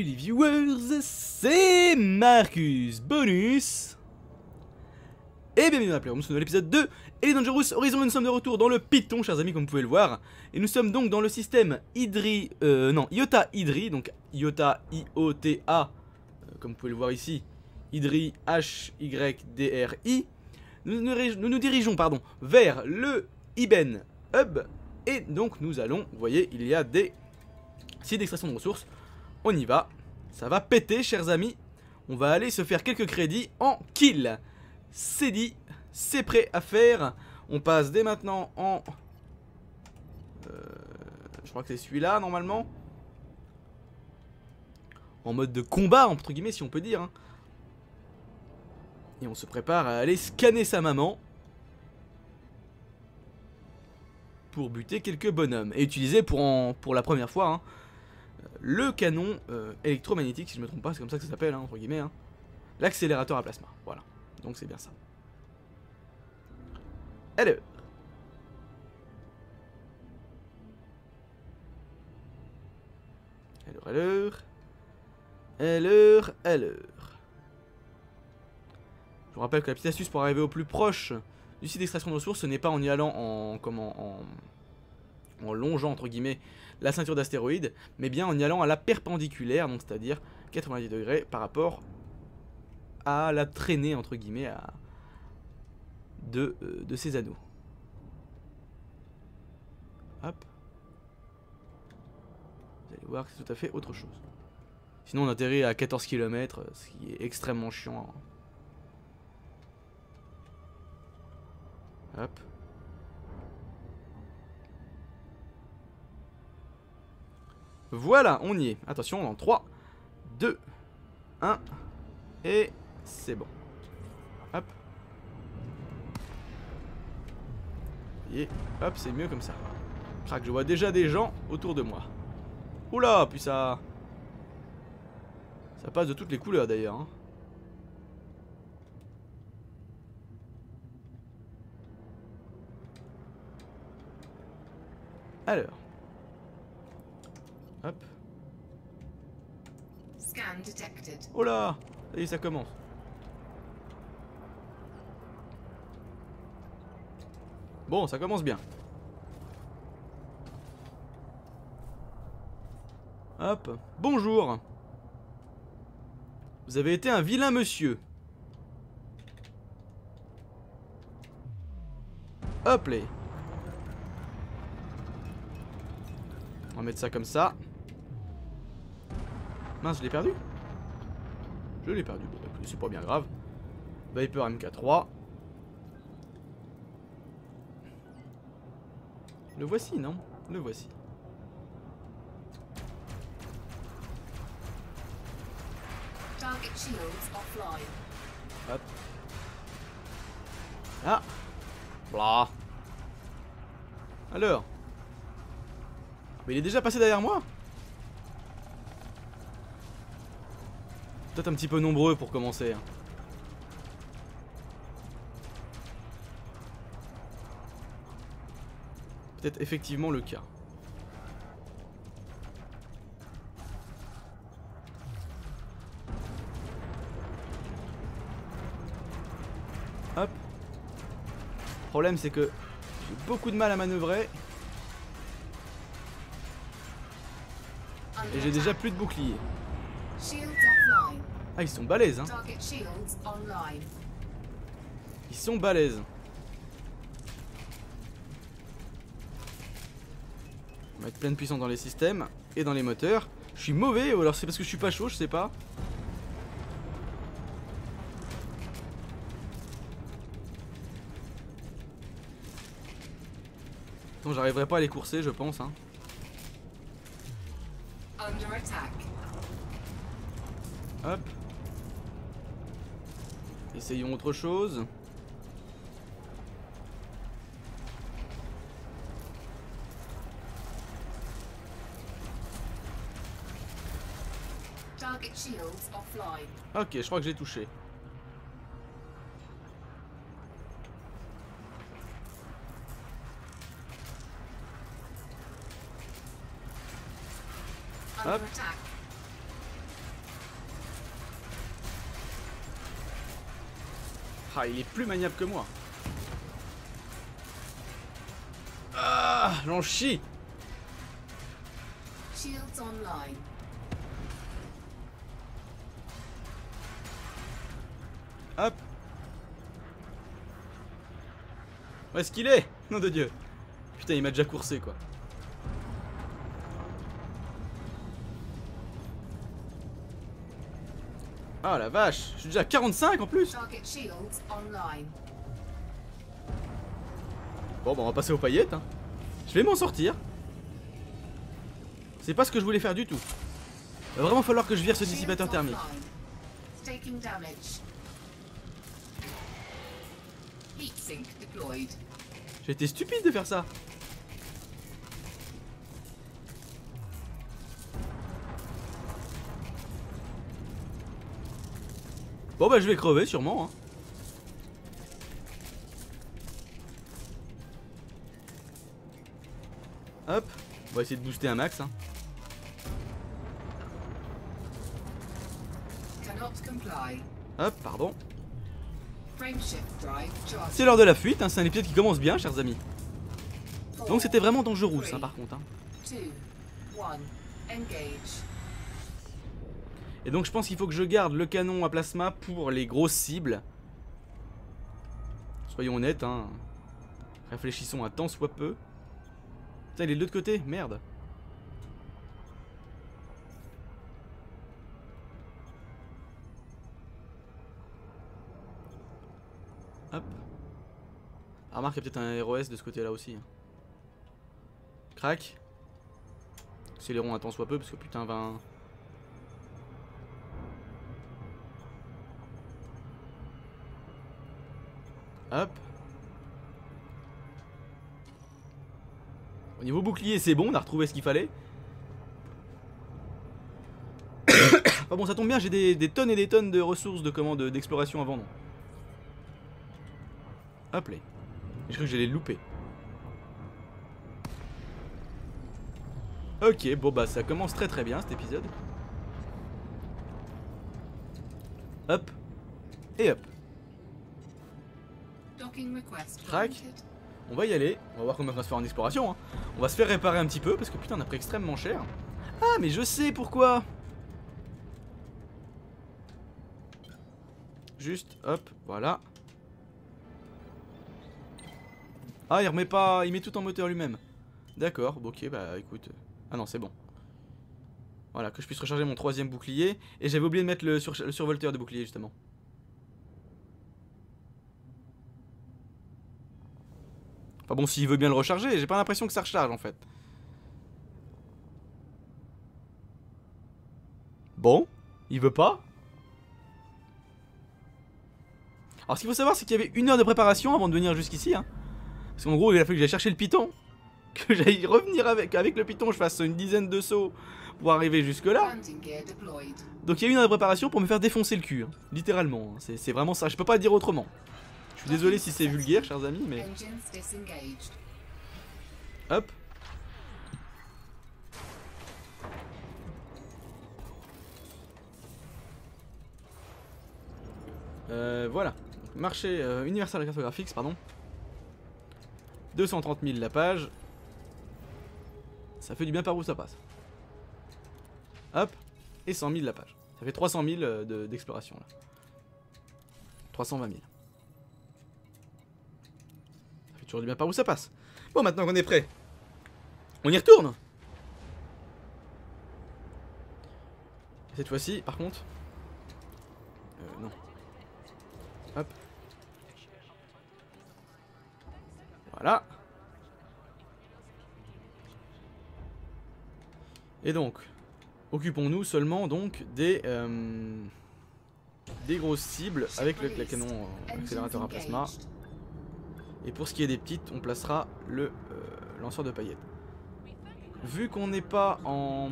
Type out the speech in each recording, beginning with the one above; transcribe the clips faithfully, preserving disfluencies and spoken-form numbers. Salut les viewers, c'est Marcus Bonus et bienvenue dans la Playroom, ce nouvel épisode deux Elite Dangerous Horizon. Nous sommes de retour dans le Python, chers amis, comme vous pouvez le voir. Et nous sommes donc dans le système Hydri, euh, non, Yota Hydri, donc Yota I O T A, euh, comme vous pouvez le voir ici, Hydri H Y D R I. Nous nous, nous nous dirigeons, pardon, vers le Iben Hub. Et donc nous allons, vous voyez, il y a des sites d'extraction de ressources. On y va, ça va péter, chers amis. On va aller se faire quelques crédits en kill. C'est dit, c'est prêt à faire. On passe dès maintenant en... Euh, je crois que c'est celui-là, normalement. En mode de combat, entre guillemets, si on peut dire. Hein. Et on se prépare à aller scanner sa maman. Pour buter quelques bonhommes. Et utiliser pour, en, pour la première fois... Hein, le canon euh, électromagnétique, si je me trompe pas, c'est comme ça que ça s'appelle, hein, entre guillemets. Hein. L'accélérateur à plasma, voilà. Donc c'est bien ça. Alors. Alors, alors. Alors, alors. Je vous rappelle que la petite astuce pour arriver au plus proche du site d'extraction de ressources, ce n'est pas en y allant en... comment en... en longeant entre guillemets la ceinture d'astéroïdes, mais bien en y allant à la perpendiculaire, donc c'est-à-dire quatre-vingt-dix degrés par rapport à la traînée entre guillemets à... de, euh, de ces anneaux. Hop. Vous allez voir que c'est tout à fait autre chose. Sinon on atterrit à quatorze kilomètres, ce qui est extrêmement chiant. Hop. Voilà, on y est. Attention, dans trois, deux, un, et c'est bon. Hop. Et hop, c'est mieux comme ça. Crac, je vois déjà des gens autour de moi. Oula, puis ça... Ça passe de toutes les couleurs d'ailleurs. Hein. Alors... Hop. Oh là, ça y est, ça commence. Bon, ça commence bien. Hop. Bonjour. Vous avez été un vilain monsieur. Hop là. On va mettre ça comme ça. Mince, je l'ai perdu. Je l'ai perdu, bon, c'est pas bien grave. Viper M K trois. Le voici, non? Le voici. Hop. Ah. Blah. Alors. Mais il est déjà passé derrière moi? Peut-être un petit peu nombreux pour commencer. Peut-être effectivement le cas. Hop. Le problème c'est que j'ai beaucoup de mal à manœuvrer. Et j'ai déjà plus de bouclier. Ah, ils sont balèzes, hein. Ils sont balèzes. On va mettre pleine puissance dans les systèmes et dans les moteurs. Je suis mauvais, ou alors c'est parce que je suis pas chaud, je sais pas. Non, j'arriverai pas à les courser, je pense, hein. Hop. Essayons autre chose. Ok, je crois que j'ai touché. Hop. Ah, il est plus maniable que moi. Ah, j'en chie. Shields online. Hop. Où est-ce qu'il est? Nom de Dieu. Putain, il m'a déjà coursé, quoi. Ah la vache, je suis déjà à quarante-cinq en plus. Bon bah on va passer aux paillettes, hein. Je vais m'en sortir. C'est pas ce que je voulais faire du tout. Il va vraiment falloir que je vire ce dissipateur thermique. J'ai été stupide de faire ça. Bon bah je vais crever sûrement, hein. Hop, on va essayer de booster un max, hein. Hop, pardon. C'est l'heure de la fuite, hein. C'est un épisode qui commence bien, chers amis. Donc c'était vraiment dangereux, hein, par contre, hein. Et donc je pense qu'il faut que je garde le canon à plasma pour les grosses cibles. Soyons honnêtes, hein. Réfléchissons un tant soit peu. Putain, il est de l'autre côté, merde. Hop. Ah, remarque, il y a peut-être un R O S de ce côté-là aussi. Crac. Accélérons un tant soit peu parce que putain, vingt... Hop. Au niveau bouclier c'est bon, on a retrouvé ce qu'il fallait. Enfin bon, ça tombe bien, j'ai des, des tonnes et des tonnes de ressources de commande d'exploration à vendre. Hop là. Je crois que j'allais le louper. Ok, bon bah ça commence très très bien cet épisode. Hop. Et hop. Crac. On va y aller, on va voir comment on va se faire en exploration, hein. On va se faire réparer un petit peu parce que putain on a pris extrêmement cher. Ah mais je sais pourquoi. Juste, hop, voilà. Ah il remet pas, il met tout en moteur lui-même. D'accord, ok bah écoute. Ah non c'est bon. Voilà, que je puisse recharger mon troisième bouclier. Et j'avais oublié de mettre le, sur le survolteur de bouclier justement. Ah bon, s'il veut bien le recharger, j'ai pas l'impression que ça recharge en fait. Bon, il veut pas. Alors ce qu'il faut savoir c'est qu'il y avait une heure de préparation avant de venir jusqu'ici, hein. Parce qu'en gros il a fallu que j'aille chercher le Python. Que j'aille revenir avec, avec le Python, je fasse une dizaine de sauts pour arriver jusque là. Donc il y a eu une heure de préparation pour me faire défoncer le cul, hein. Littéralement, hein. C'est vraiment ça, je peux pas dire autrement. Je suis désolé si c'est vulgaire, chers amis, mais... Hop. Euh, voilà. Marché euh, Universal Cartographics, pardon. deux cent trente mille la page. Ça fait du bien par où ça passe. Hop. Et cent mille la page. Ça fait trois cent mille euh, d'exploration, de, là. trois cent vingt mille. Toujours du bien par où ça passe. Bon, maintenant qu'on est prêt, on y retourne. Cette fois-ci, par contre, euh, non. Hop. Voilà. Et donc, occupons-nous seulement donc des euh, des grosses cibles avec le, le canon euh, accélérateur à plasma. Et pour ce qui est des petites, on placera le euh, lanceur de paillettes. Vu qu'on n'est pas en...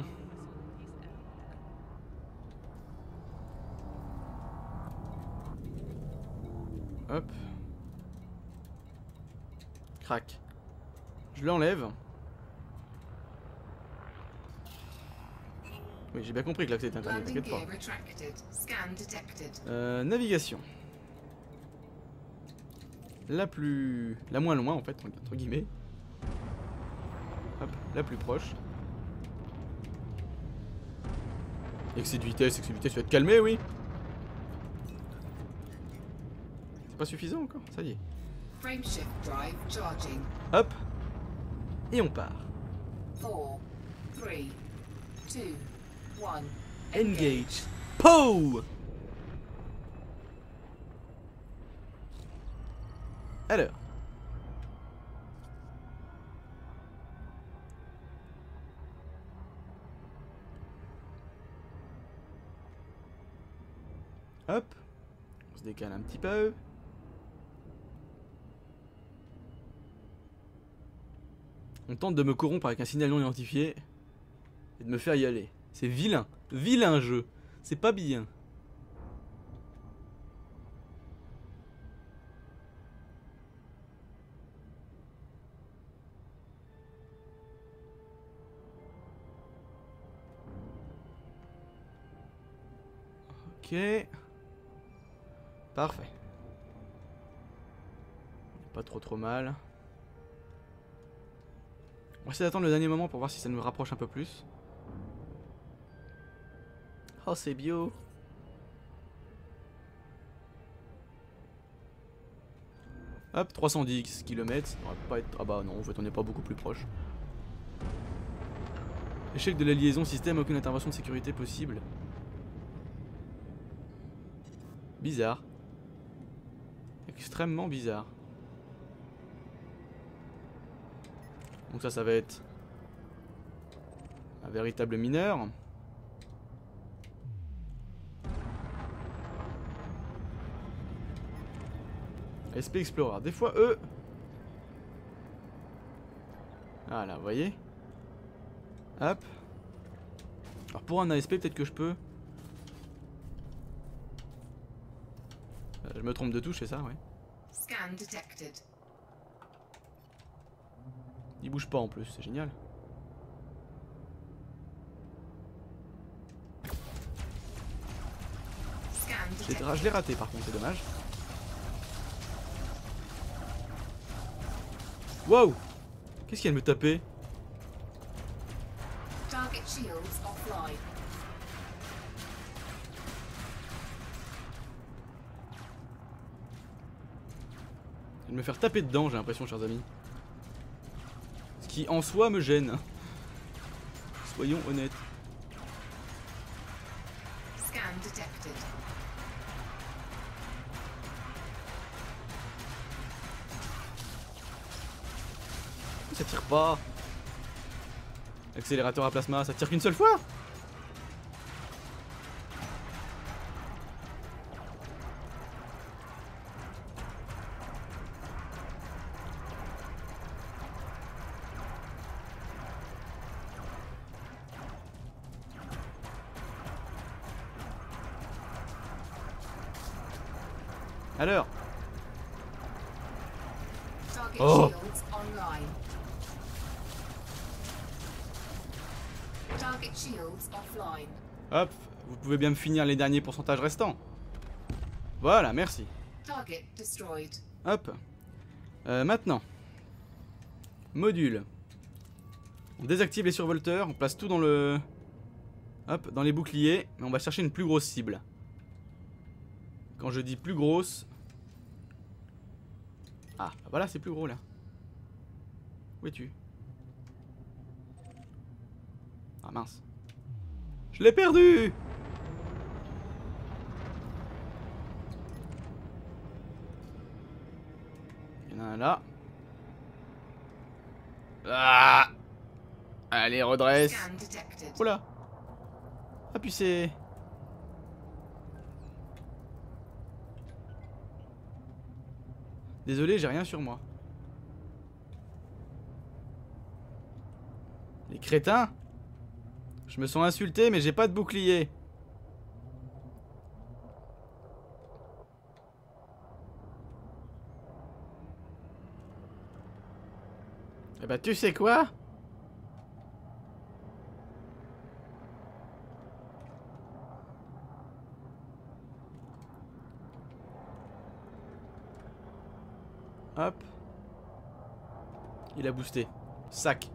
Hop. Crac. Je l'enlève. Oui, j'ai bien compris que l'accès est interdit, t'inquiète pas. Euh, navigation. la plus... la moins loin en fait, entre guillemets. Hop, la plus proche. Excès de vitesse, excès de vitesse, tu vas te calmer, oui. C'est pas suffisant encore, ça y est. Hop. Et on part. quatre, trois, deux, un, engage. Pow! Alors. Hop. On se décale un petit peu. On tente de me corrompre avec un signal non identifié et de me faire y aller. C'est vilain. Vilain jeu. C'est pas bien. Ok. Parfait. Pas trop trop mal. On va essayer d'attendre le dernier moment pour voir si ça nous rapproche un peu plus. Oh, c'est bio. Hop, trois cent dix kilomètres. On va pas être... Ah bah non, en fait on n'est pas beaucoup plus proche. Échec de la liaison système, aucune intervention de sécurité possible. Bizarre. Extrêmement bizarre. Donc ça, ça va être un véritable mineur. A S P Explorer. Des fois, eux... Voilà, vous voyez. Hop. Alors pour un A S P, peut-être que je peux... Je me trompe de touche, c'est ça, ouais. Scan detected. Il bouge pas en plus, c'est génial. Je l'ai raté par contre, c'est dommage. Wow! Qu'est-ce qu'elle me tapait? Elle me faire taper dedans, j'ai l'impression, chers amis. Ce qui en soi me gêne. Soyons honnêtes. Scan detected. Ça tire pas. Accélérateur à plasma, ça tire qu'une seule fois. Alors. Oh. Hop, vous pouvez bien me finir les derniers pourcentages restants. Voilà, merci. Hop. Euh, maintenant. Module. On désactive les survolteurs, on place tout dans le... Hop, dans les boucliers, mais on va chercher une plus grosse cible. Quand je dis plus grosse... Ah, bah voilà, c'est plus gros, là. Où es-tu? Ah, mince. Je l'ai perdu! Il y en a un là. Ah! Allez, redresse. Oula! Ah, puis c'est... Désolé, j'ai rien sur moi. Les crétins! Je me sens insulté, mais j'ai pas de bouclier. Eh bah, tu sais quoi? Hop. Il a boosté. Sac.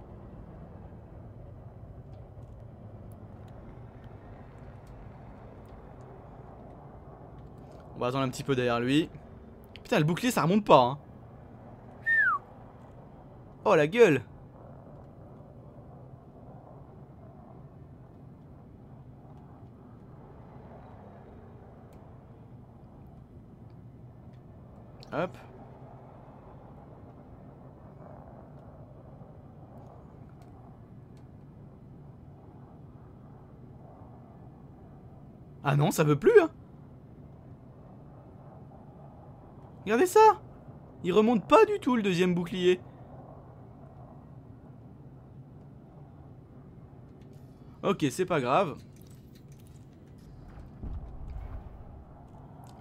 On va attendre un petit peu derrière lui. Putain, le bouclier ça remonte pas hein. Oh la gueule. Hop. Ah non, ça veut plus hein. Regardez ça. Il remonte pas du tout le deuxième bouclier. Ok, c'est pas grave.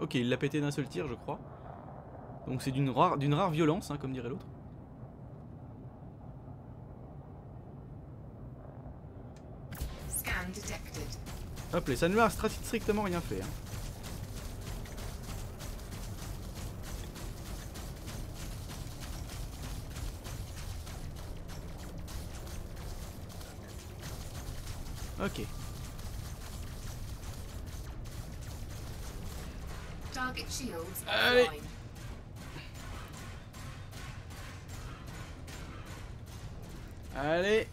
Ok, il l'a pété d'un seul tir je crois. Donc c'est d'une rare, d'une rare violence hein, comme dirait l'autre. Hop là, ça ne lui a strictement rien fait hein. Ok. Allez. Allez.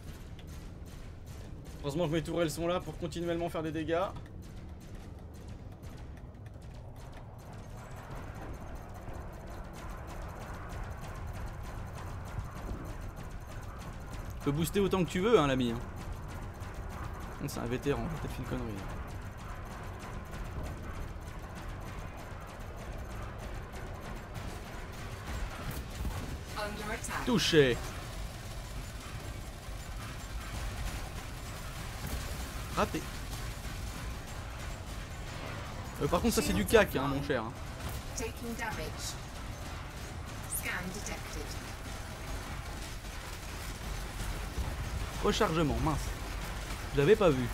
Heureusement que mes tourelles sont là pour continuellement faire des dégâts. Tu peux booster autant que tu veux hein l'ami. C'est un vétéran, j'ai peut-être fait une connerie. Touché. Raté. Euh, par contre ça c'est du cac hein, mon cher. Rechargement, mince. Je l'avais pas vu.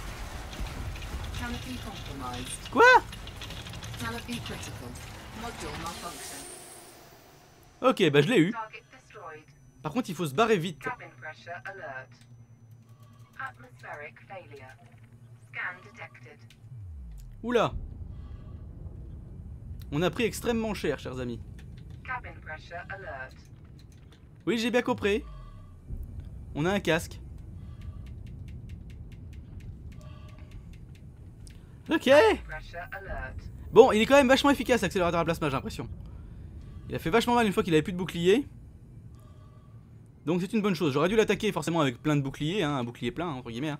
Quoi? Ok, bah je l'ai eu. Par contre, il faut se barrer vite. Oula. On a pris extrêmement cher, chers amis. Oui, j'ai bien compris. On a un casque. Ok. Bon, il est quand même vachement efficace l'accélérateur à plasma, j'ai l'impression. Il a fait vachement mal une fois qu'il avait plus de bouclier. Donc c'est une bonne chose. J'aurais dû l'attaquer forcément avec plein de boucliers, hein, un bouclier plein entre guillemets. Hein.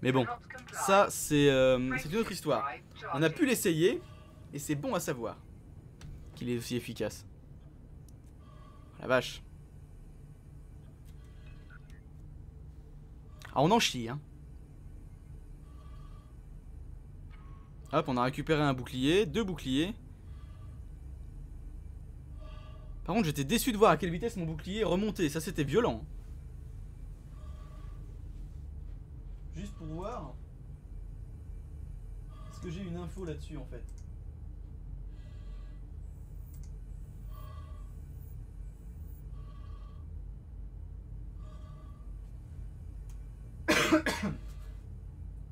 Mais bon, ça c'est euh, c'est une autre histoire. On a pu l'essayer et c'est bon à savoir qu'il est aussi efficace. La vache. Ah on en chie hein. Hop, on a récupéré un bouclier, deux boucliers. Par contre, j'étais déçu de voir à quelle vitesse mon bouclier remontait. Ça, c'était violent. Juste pour voir. Est-ce que j'ai une info là-dessus, en fait?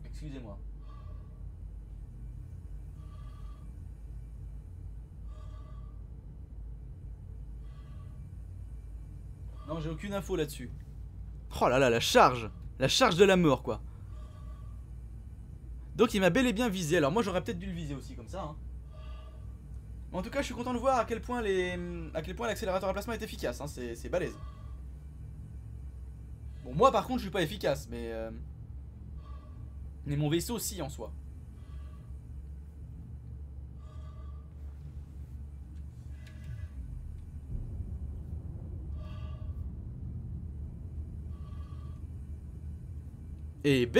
Excusez-moi. Non, j'ai aucune info là-dessus. Oh là là, la charge. La charge de la mort, quoi. Donc il m'a bel et bien visé. Alors moi, j'aurais peut-être dû le viser aussi, comme ça. Hein. En tout cas, je suis content de voir à quel point les, à quel point l'accélérateur à plasma est efficace. Hein. C'est balèze. Bon, moi, par contre, je suis pas efficace, mais... Euh... Mais mon vaisseau, si, en soi. Et B.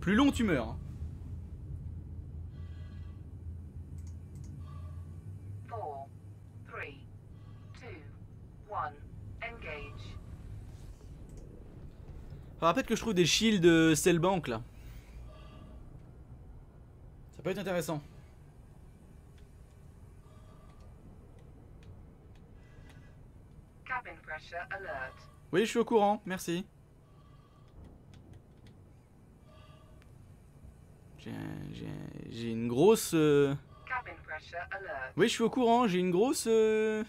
Plus long tu meurs. four, three, two, one, engage. Faudra peut-être que je trouve des shields Cell Bank là. Ça peut être intéressant. Oui, je suis au courant, merci. J'ai une grosse... Euh... Oui, je suis au courant, j'ai une grosse... Euh...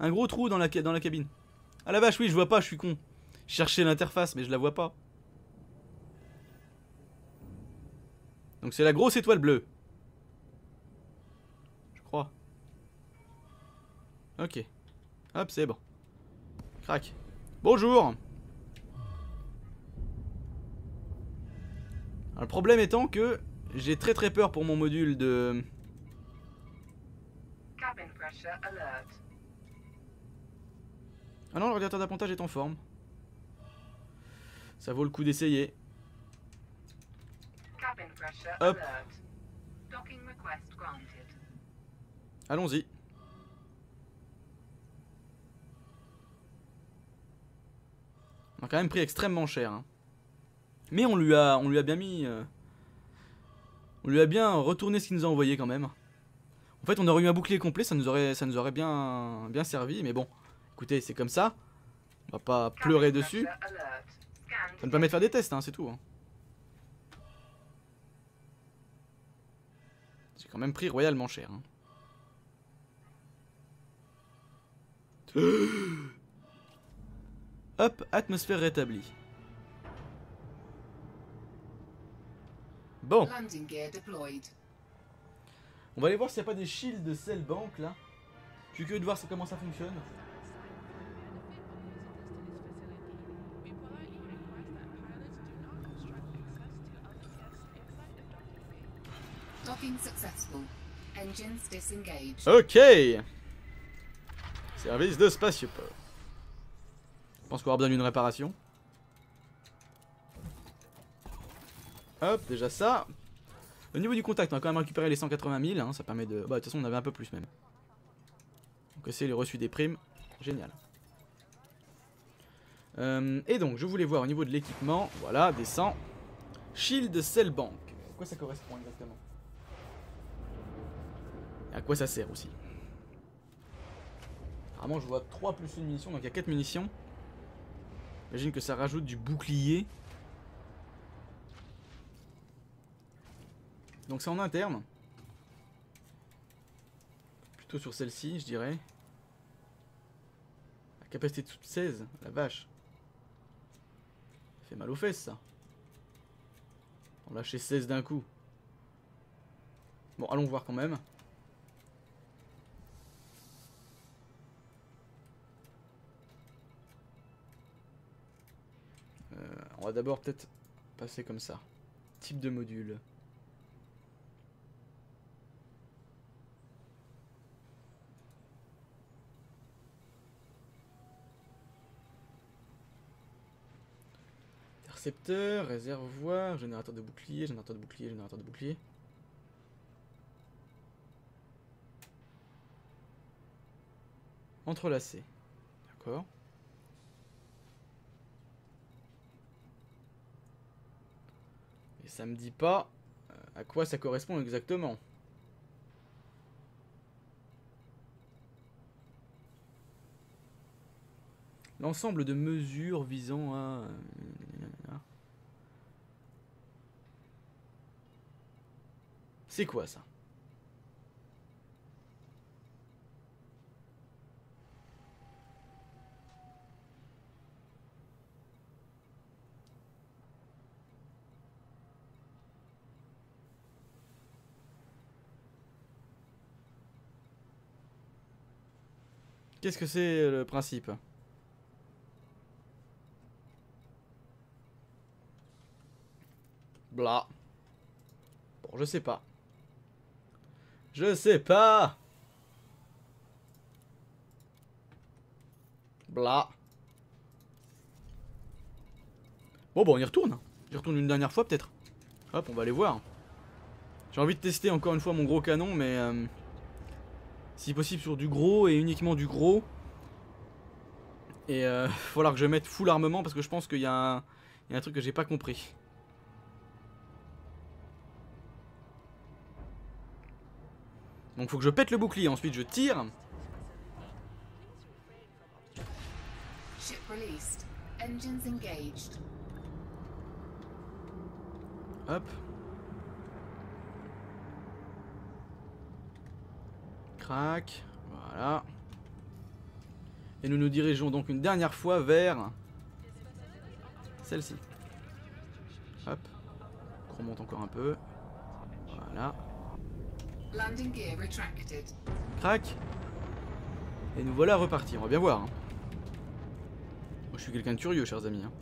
Un gros trou dans la, dans la cabine. Ah la vache, oui, je vois pas, je suis con. Je cherchais l'interface, mais je la vois pas. Donc c'est la grosse étoile bleue. Je crois. Ok. Hop, c'est bon. Crac. Bonjour. Alors, le problème étant que j'ai très très peur pour mon module de... Cabin pressure alert. Ah non, le radiateur d'appontage est en forme. Ça vaut le coup d'essayer. Hop. Allons-y. On a quand même pris extrêmement cher. Hein. Mais on lui a, on lui a bien mis... Euh, on lui a bien retourné ce qu'il nous a envoyé quand même. En fait, on aurait eu un bouclier complet, ça nous aurait, ça nous aurait bien, bien servi, mais bon... Écoutez, c'est comme ça, on va pas pleurer dessus. Ça me permet de faire des tests, hein, c'est tout. Hein. J'ai quand même pris royalement cher. Hein. Hop, atmosphère rétablie. Bon. On va aller voir s'il n'y a pas des Shield Cell Bank là. Je suis curieux de voir comment ça fonctionne. Ok. Service de spatioport. Je pense qu'on aura besoin d'une réparation. Hop, déjà ça. Au niveau du contact, on a quand même récupéré les cent quatre-vingt mille, hein, ça permet de... Bah de toute façon on avait un peu plus même. Donc c'est le reçu des primes. Génial. euh, Et donc je voulais voir au niveau de l'équipement. Voilà, descend Shield Cell Bank. À quoi ça correspond exactement? À quoi ça sert aussi? Apparemment je vois trois plus une munition, donc il y a quatre munitions. J'imagine que ça rajoute du bouclier. Donc c'est en interne. Plutôt sur celle-ci je dirais. La capacité de seize, la vache. Ça fait mal aux fesses ça. On lâche seize d'un coup. Bon allons voir quand même. On va d'abord peut-être passer comme ça. Type de module. Intercepteur, réservoir, générateur de bouclier, générateur de bouclier, générateur de bouclier. Entrelacé. D'accord. Et ça me dit pas à quoi ça correspond exactement. L'ensemble de mesures visant à... C'est quoi ça? Qu'est-ce que c'est le principe? Blah. Bon, je sais pas. Je sais pas. Blah. Bon, bon, on y retourne. J'y retourne une dernière fois peut-être. Hop, on va aller voir. J'ai envie de tester encore une fois mon gros canon, mais... Euh... si possible sur du gros et uniquement du gros. Et euh, faut alors que je mette full armement parce que je pense qu'il y, y a un truc que j'ai pas compris. Donc faut que je pète le bouclier, ensuite je tire. Ship released. Engines engaged. Hop. Crac. Voilà. Et nous nous dirigeons donc une dernière fois vers celle-ci. Hop. On remonte encore un peu. Voilà. Crac. Et nous voilà repartis. On va bien voir. Hein. Moi, je suis quelqu'un de curieux, chers amis. Hein.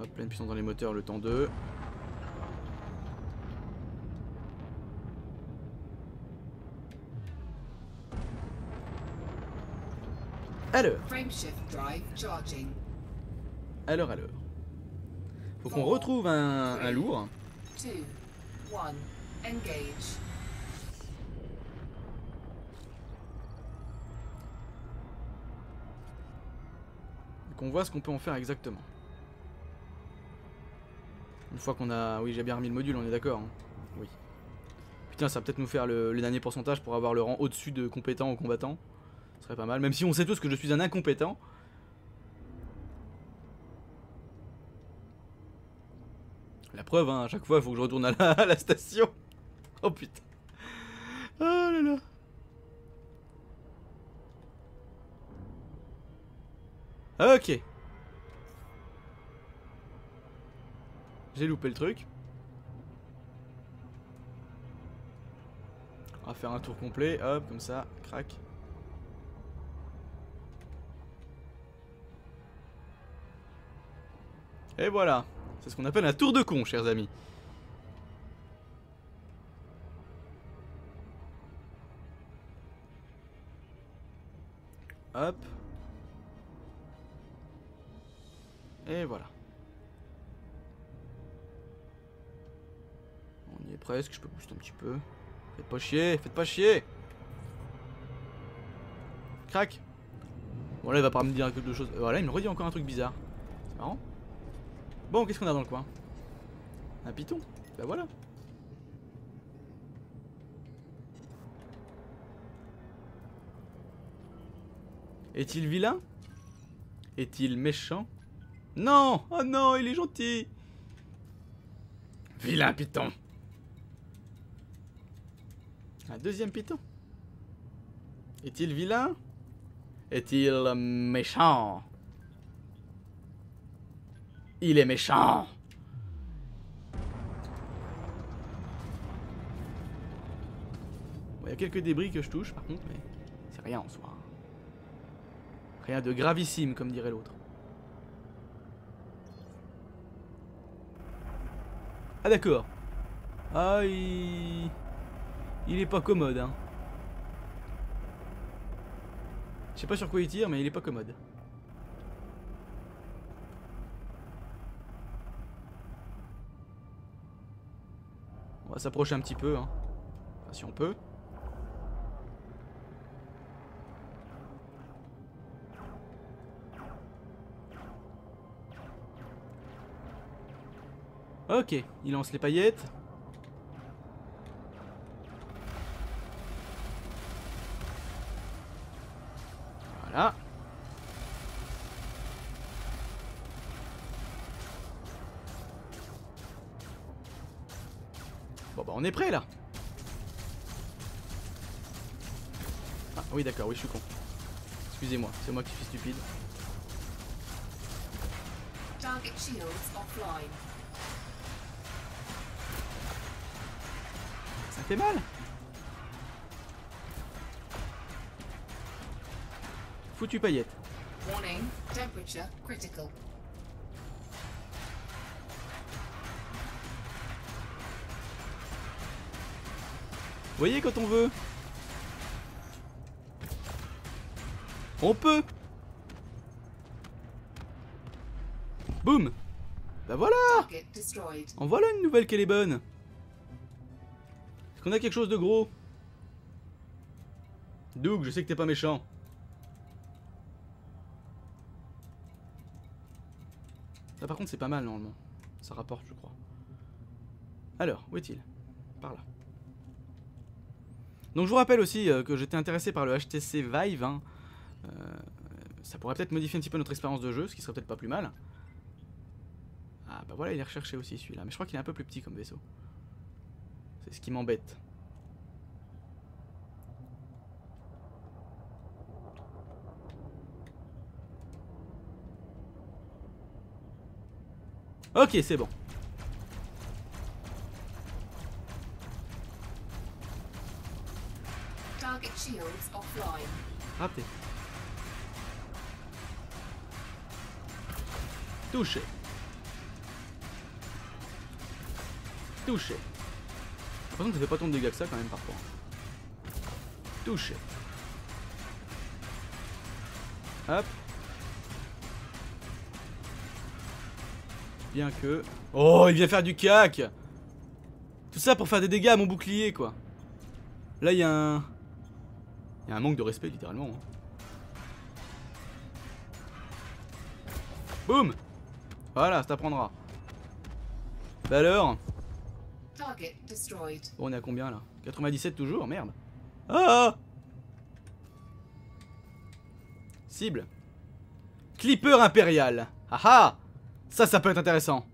Hop, pleine puissance dans les moteurs, le temps deux. Alors. Alors, alors. Faut qu'on retrouve un, un lourd. Qu'on voit ce qu'on peut en faire exactement. Une fois qu'on a... Oui, j'ai bien remis le module, on est d'accord. Hein. Oui. Putain, ça va peut-être nous faire le, le dernier pourcentage pour avoir le rang au-dessus de compétent ou combattant. Ce serait pas mal, même si on sait tous que je suis un incompétent. La preuve, hein, à chaque fois, il faut que je retourne à la, à la station. Oh putain. Oh là là. Ok. J'ai loupé le truc. On va faire un tour complet, hop, comme ça, crac. Et voilà. C'est ce qu'on appelle un tour de con, chers amis. Hop. Et voilà. On y est presque, je peux booster un petit peu. Faites pas chier, faites pas chier. Crac. Bon là il va pas me dire quelque chose. Voilà, il me redit encore un truc bizarre. C'est marrant. Bon, qu'est-ce qu'on a dans le coin? Un python. Bah ben voilà. Est-il vilain? Est-il méchant? Non! Oh non, il est gentil! Vilain python! Un deuxième python. Est-il vilain? Est-il méchant? Il est méchant. Bon, il y a quelques débris que je touche par contre, mais c'est rien en soi. Rien de gravissime comme dirait l'autre. Ah d'accord. Ah il... il est pas commode hein. Je sais pas sur quoi il tire mais il est pas commode. On va s'approcher un petit peu, hein. Enfin, si on peut. Ok, il lance les paillettes. Voilà. On est prêt là. Ah oui d'accord, oui je suis con. Excusez-moi, c'est moi qui suis stupide. Ça fait mal. Foutu paillette. Warning, temperature critical. Vous voyez quand on veut, on peut. Boum. Bah voilà. En voilà une nouvelle qu'elle est bonne. Est-ce qu'on a quelque chose de gros? Doug, je sais que t'es pas méchant. Là par contre c'est pas mal normalement. Ça rapporte je crois. Alors, où est-il? Par là. Donc je vous rappelle aussi euh, que j'étais intéressé par le H T C Vive, hein, euh, ça pourrait peut-être modifier un petit peu notre expérience de jeu, ce qui serait peut-être pas plus mal. Ah bah voilà, il est recherché aussi celui-là, mais je crois qu'il est un peu plus petit comme vaisseau. C'est ce qui m'embête. Ok, c'est bon. Raté. Touché. Touché. J'ai l'impression que ça fait pas tant de dégâts que ça quand même parfois. Touché. Hop. Bien que... Oh, il vient faire du cac. Tout ça pour faire des dégâts à mon bouclier quoi. Là il y a un... Il y a un manque de respect littéralement. Hein. Boum. Voilà, ça t'apprendra. Bah alors. Bon, on est à combien là? Quatre-vingt-dix-sept toujours, merde. Ah. Cible. Clipper impérial. Ah ah. Ça, ça peut être intéressant.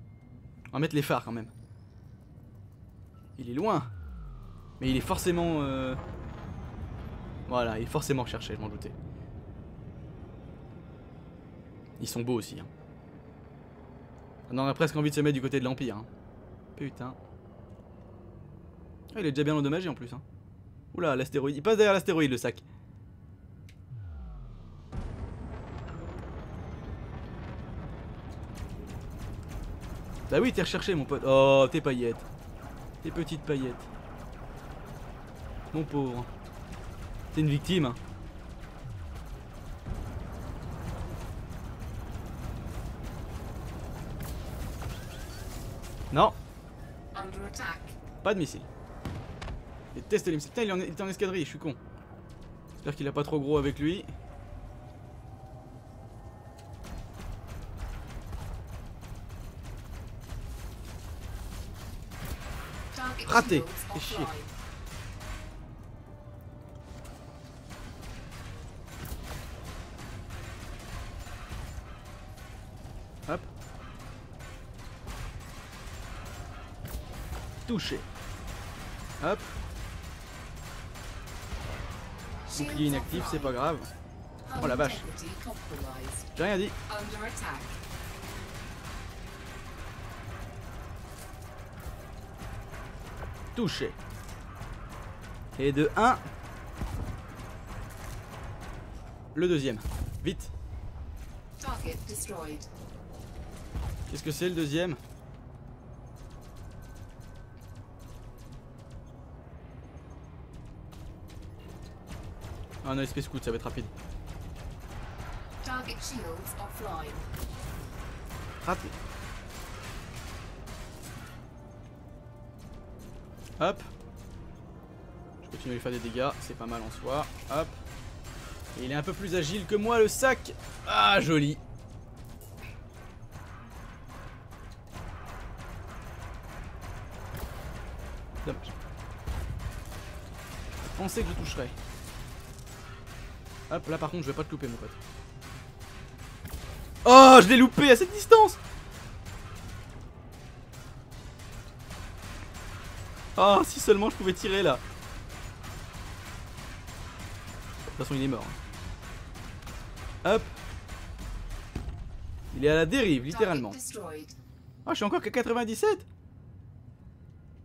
On va mettre les phares quand même. Il est loin. Mais il est forcément... Euh... Voilà, il est forcément recherché, je m'en doutais. Ils sont beaux aussi. Hein. On a presque envie de se mettre du côté de l'Empire. Hein. Putain. Ah, il est déjà bien endommagé en plus. Hein. Oula, l'astéroïde. Il passe derrière l'astéroïde, le sac. Bah oui, t'es recherché, mon pote. Oh, tes paillettes. Tes petites paillettes. Mon pauvre. T'es une victime. Non. Pas de missile. Déteste les missiles. Putain, il est en, en escadrille, je suis con. J'espère qu'il a pas trop gros avec lui. Raté. C'est chier. Hop. Touché. Hop. Bouclier inactif, c'est pas grave. Oh la vache. J'ai rien dit. Touché. Et de un. Le deuxième. Vite. Qu'est-ce que c'est le deuxième? Ah non, Space Scout, ça va être rapide. Raté. Hop. Je continue à lui faire des dégâts, c'est pas mal en soi. Hop. Et il est un peu plus agile que moi, le sac. Ah, joli. Dommage. Je pensais que je toucherais. Hop, là par contre je vais pas te louper mon pote. Oh, je l'ai loupé à cette distance. Ah, oh, si seulement je pouvais tirer là. De toute façon il est mort. Hop. Il est à la dérive littéralement. Ah, oh, je suis encore qu'à quatre-vingt-dix-sept.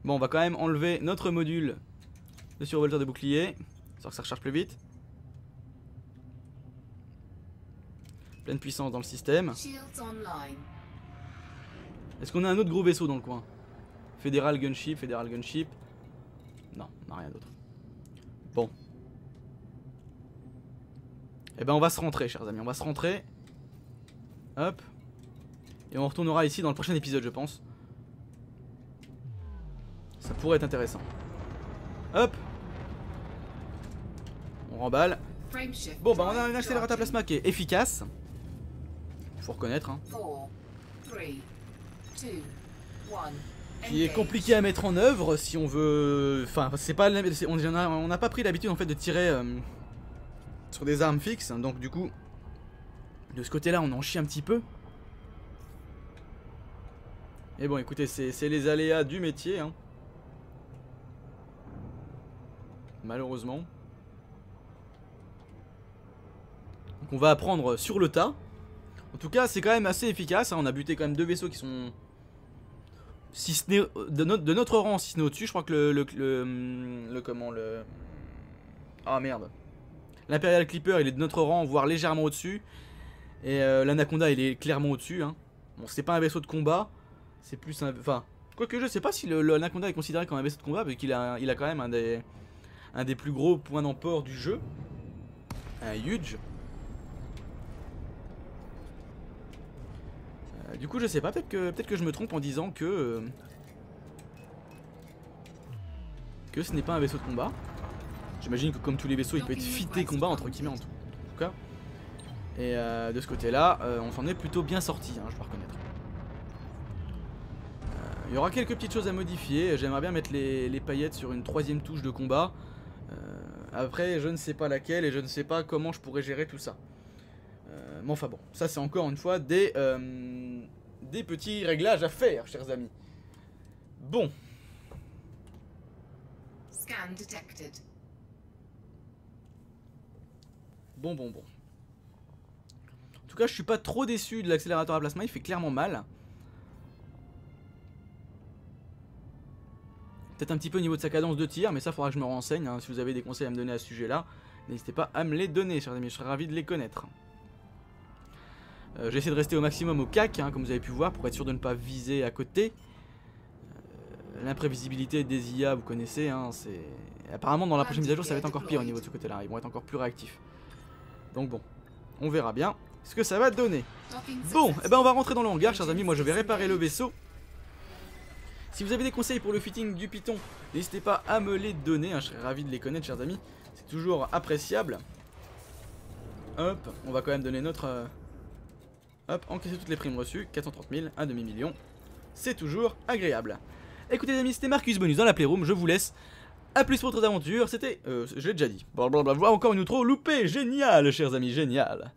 Bon, on va quand même enlever notre module de survolteur de bouclier. Sauf que ça recharge plus vite. Pleine puissance dans le système. Est-ce qu'on a un autre gros vaisseau dans le coin? Federal Gunship, Federal Gunship. Non, on n'a rien d'autre. Bon. Eh ben on va se rentrer, chers amis. On va se rentrer. Hop. Et on retournera ici dans le prochain épisode, je pense. Ça pourrait être intéressant. Hop. On remballe. Bon, bah on a un accélérateur plasma qui est efficace. Faut reconnaître, hein. Qui est compliqué à mettre en œuvre si on veut. Enfin, c'est pas. On n'a pas pris l'habitude en fait de tirer euh, sur des armes fixes, hein, donc du coup, de ce côté-là, on en chie un petit peu. Et bon, écoutez, c'est les aléas du métier, hein. Malheureusement. Donc on va apprendre sur le tas. En tout cas, c'est quand même assez efficace, hein. On a buté quand même deux vaisseaux qui sont... Si ce n'est de notre, de notre rang, si ce n'est au-dessus, je crois que le... le, le, le comment le... Ah merde. L'Imperial Clipper, il est de notre rang, voire légèrement au-dessus. Et euh, l'Anaconda, il est clairement au-dessus, hein. Bon, c'est pas un vaisseau de combat. C'est plus un... Enfin, quoique je sais pas si l'Anaconda est considéré comme un vaisseau de combat, parce qu'il a, il a quand même un des, un des plus gros points d'emport du jeu. Un huge. Du coup je sais pas, peut-être que, peut-être que je me trompe en disant que euh, que ce n'est pas un vaisseau de combat. J'imagine que comme tous les vaisseaux il peut être fité combat entre guillemets en tout, en tout cas. Et euh, de ce côté là euh, on s'en est plutôt bien sorti, hein, je dois reconnaître. Il euh, y aura quelques petites choses à modifier. J'aimerais bien mettre les, les paillettes sur une troisième touche de combat. euh, Après je ne sais pas laquelle et je ne sais pas comment je pourrais gérer tout ça. euh, Mais enfin bon, ça c'est encore une fois des... Euh, des petits réglages à faire, chers amis. Bon. Scan detected. Bon, bon, bon. En tout cas, je suis pas trop déçu de l'accélérateur à plasma. Il fait clairement mal. Peut-être un petit peu au niveau de sa cadence de tir, mais ça, faudra que je me renseigne, hein. Si vous avez des conseils à me donner à ce sujet-là, n'hésitez pas à me les donner, chers amis. Je serais ravi de les connaître. Euh, J'essaie de rester au maximum au C A C, hein, comme vous avez pu voir, pour être sûr de ne pas viser à côté. Euh, L'imprévisibilité des I A, vous connaissez, hein, c'est... Apparemment dans la prochaine mise à jour ça va être encore pire au niveau de ce côté là, ils vont être encore plus réactifs. Donc bon, on verra bien ce que ça va donner. Bon, eh ben on va rentrer dans le hangar, chers amis, moi je vais réparer le vaisseau. Si vous avez des conseils pour le fitting du Python, n'hésitez pas à me les donner, hein, je serais ravi de les connaître, chers amis. C'est toujours appréciable. Hop, on va quand même donner notre... Euh... Hop, encaisser toutes les primes reçues, quatre cent trente mille, un demi-million, c'est toujours agréable. Écoutez les amis, c'était Marcus Bonus dans la Playroom, je vous laisse, à plus pour votre aventure, c'était, euh, je l'ai déjà dit, blablabla, encore une outro loupée, génial chers amis, génial.